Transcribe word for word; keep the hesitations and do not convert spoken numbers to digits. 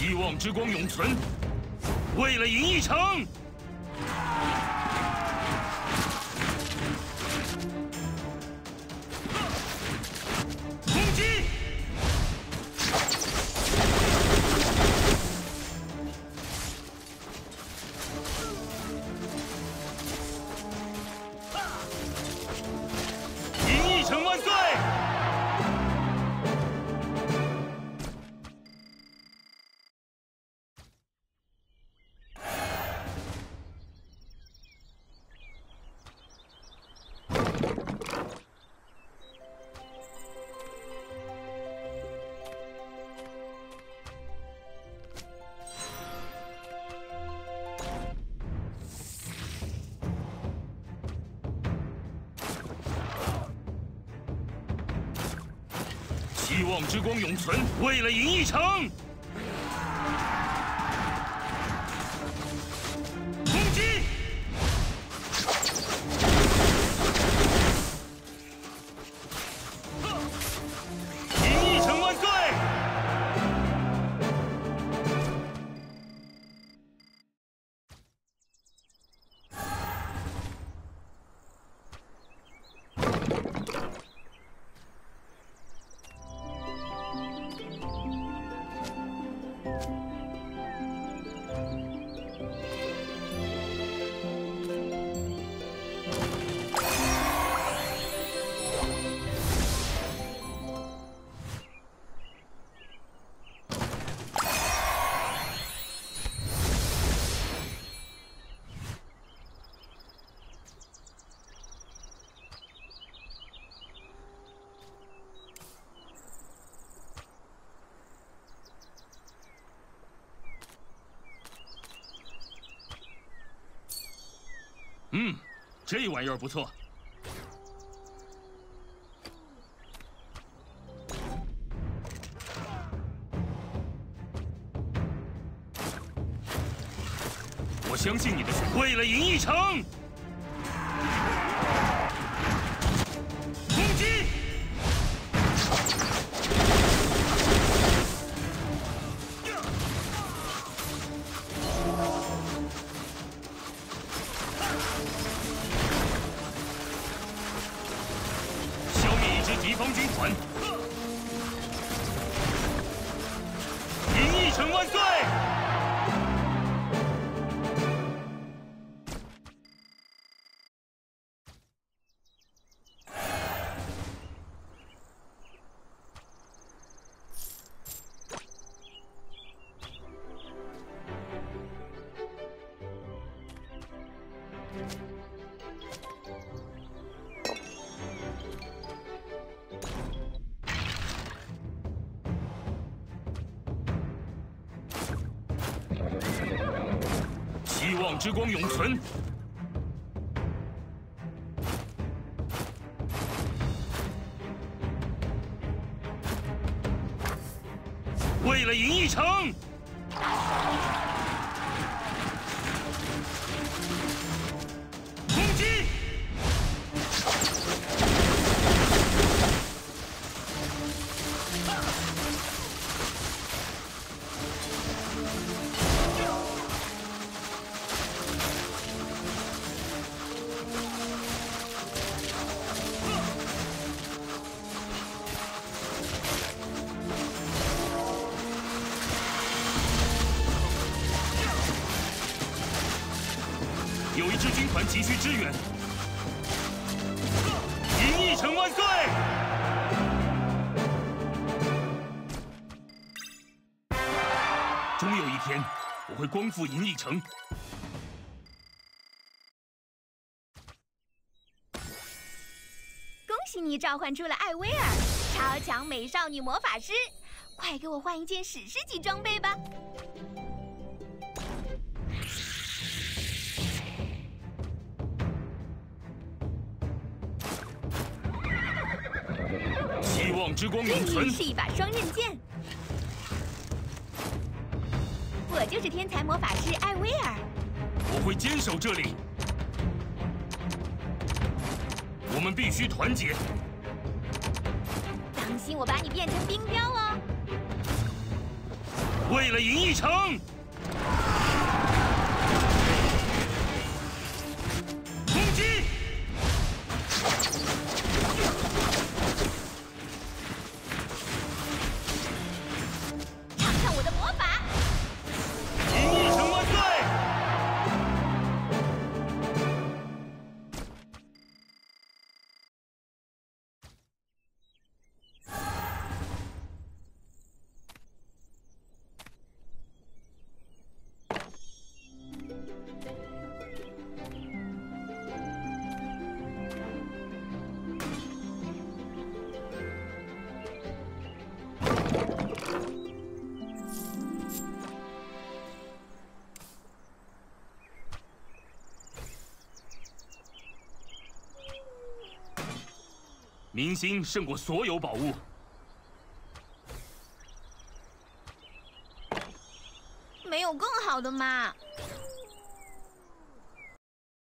希望之光永存，为了银翼城。 希望之光永存，为了银翼城。 嗯，这玩意儿不错。 我相信你的选择，为了银翼城，攻击！消灭一支敌方军团！银翼城万岁！ 希望之光永存。 为了银翼城，攻击！有一支军团急需支援，银翼城万岁！终有一天，我会光复银翼城。 恭喜你召唤出了艾薇儿，超强美少女魔法师！快给我换一件史诗级装备吧！希望之光永存。是一把双刃剑。我就是天才魔法师艾薇儿。我会坚守这里。 我们必须团结。当心，我把你变成冰雕哦！为了银翼城，攻击！尝尝我的魔法！银翼城万岁！明星胜过所有宝物。没有更好的吗？